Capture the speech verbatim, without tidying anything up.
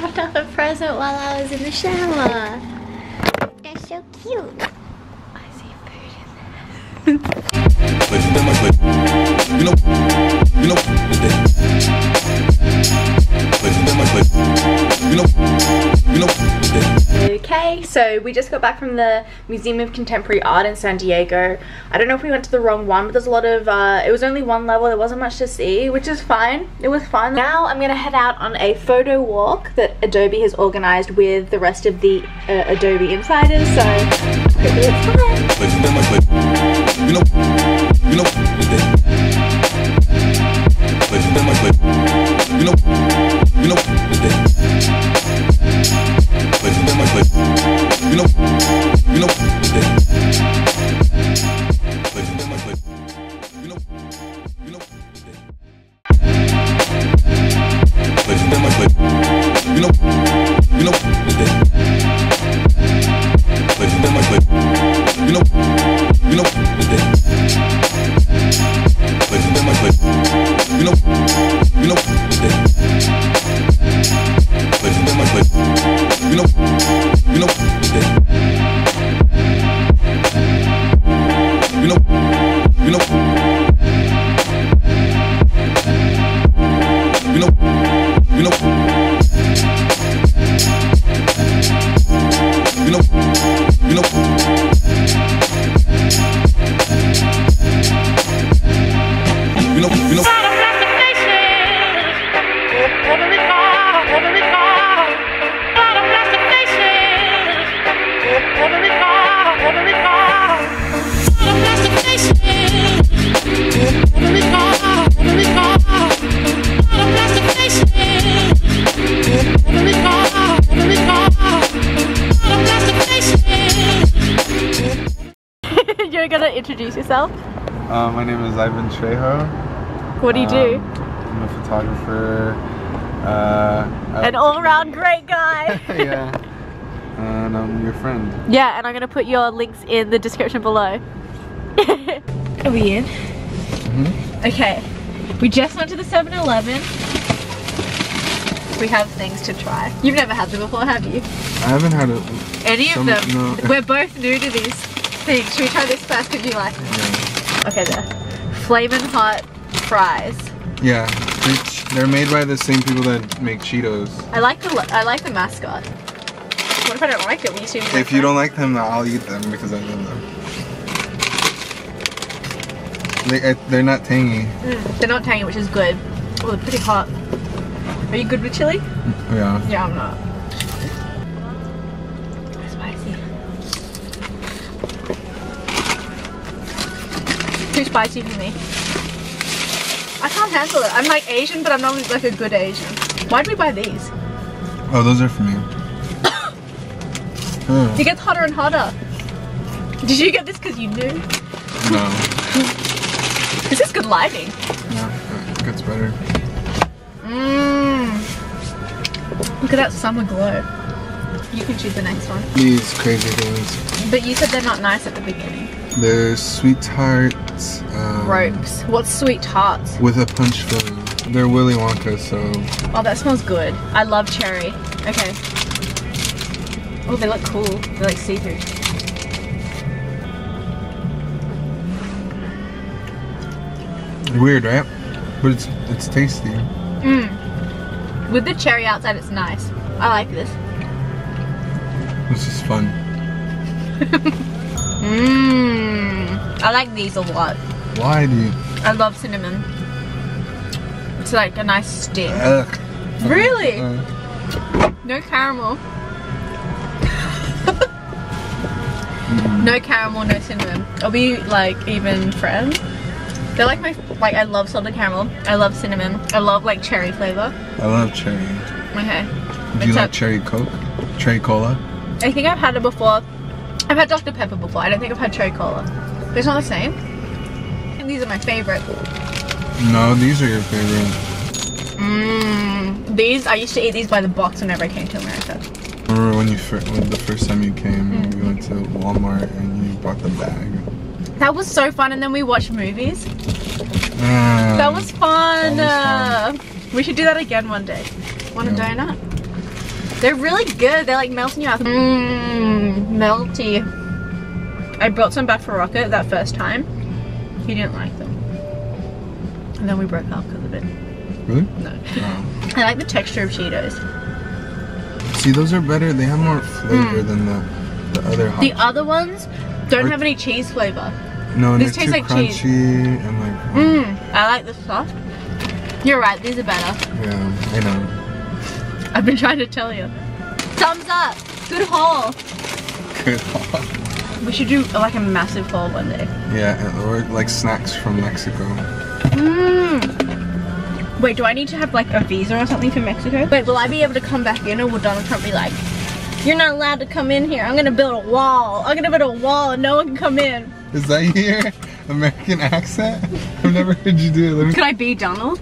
dropped off a present while I was in the shower. They're so cute. I see food in there. You know, you know, you know, you know. Okay, so we just got back from the Museum of Contemporary Art in San Diego. I don't know if we went to the wrong one, but there's a lot of, uh, it was only one level, there wasn't much to see, which is fine. It was fun. Now I'm gonna head out on a photo walk that Adobe has organized with the rest of the uh, Adobe insiders, so it's gonna be fun. You know, you know, You know, you know, you know, you know, you know, you know, you know, Introduce yourself. Uh, my name is Ivan Trejo. What do you um, do? I'm a photographer. Uh, An all-around great guy. Yeah. And I'm your friend. Yeah, and I'm gonna put your links in the description below. Are we in? Mm-hmm. Okay. We just went to the seven eleven. We have things to try. You've never had them before, have you? I haven't had it. Any of them? No. We're both new to these. Think. Should we try this first? Could you like it? Okay, there. Flamin' Hot fries. Yeah, they're made by the same people that make Cheetos. I like the I like the mascot. What if I don't like it? Will you see me? If you don't like them, I'll eat them because I love them. They, I, they're not tangy. Mm, they're not tangy, which is good. Oh, they're pretty hot. Are you good with chili? Yeah. Yeah, I'm not. Too spicy for me. I can't handle it. I'm like Asian, but I'm not like a good Asian. Why did we buy these? Oh, those are for me. Mm. It gets hotter and hotter. Did you get this because you knew? No. This is good lighting. Yeah, it gets better. Mmm. Look at that summer glow. You can choose the next one. These crazy things. But you said they're not nice at the beginning. There's Sweet Tarts. Um, Ropes. What's Sweet Tarts? With a punch filling. They're Willy Wonka, so... Oh, that smells good. I love cherry. Okay. Oh, they look cool. They're like see-through. Weird, right? But it's it's tasty. Mmm. With the cherry outside, it's nice. I like this. This is fun. Mmm. I like these a lot. Why do you? I love cinnamon. It's like a nice stick. Ugh. Really? Ugh. No caramel. Mm. No caramel, no cinnamon. Are we like even friends? They're like my like I love salted caramel. I love cinnamon. I love like cherry flavor. I love cherry. Okay. Do you Except like cherry Coke? Cherry cola? I think I've had it before. I've had Doctor Pepper before. I don't think I've had cherry cola. But it's not the same. And these are my favorite. No, these are your favorite. Mmm. These, I used to eat these by the box whenever I came to America. Remember when you first, when the first time you came, mm. you went to Walmart and you bought the bag. That was so fun. And then we watched movies. Uh, that was fun. That was fun. Uh, we should do that again one day. Want yeah. a donut? They're really good. They like melt in your mouth. Mmm, melty. I brought some back for Rocket that first time. He didn't like them. And then we broke up because of it. Really? No. Oh. I like the texture of Cheetos. See, those are better. They have more flavor mm. than the, the other hot. The other ones don't are, have any cheese flavor. No, these taste like crunchy cheese. And like, mm, I like the soft. You're right, these are better. Yeah, I know. I've been trying to tell you. Thumbs up! Good haul! Good haul. We should do like a massive haul one day. Yeah, or like snacks from Mexico. Mmm! Wait, do I need to have like a visa or something for Mexico? Wait, will I be able to come back in, or will Donald Trump be like, you're not allowed to come in here, I'm gonna build a wall. I'm gonna build a wall and no one can come in. Is that your American accent? I've never heard you do it. Let me... Could I be Donald?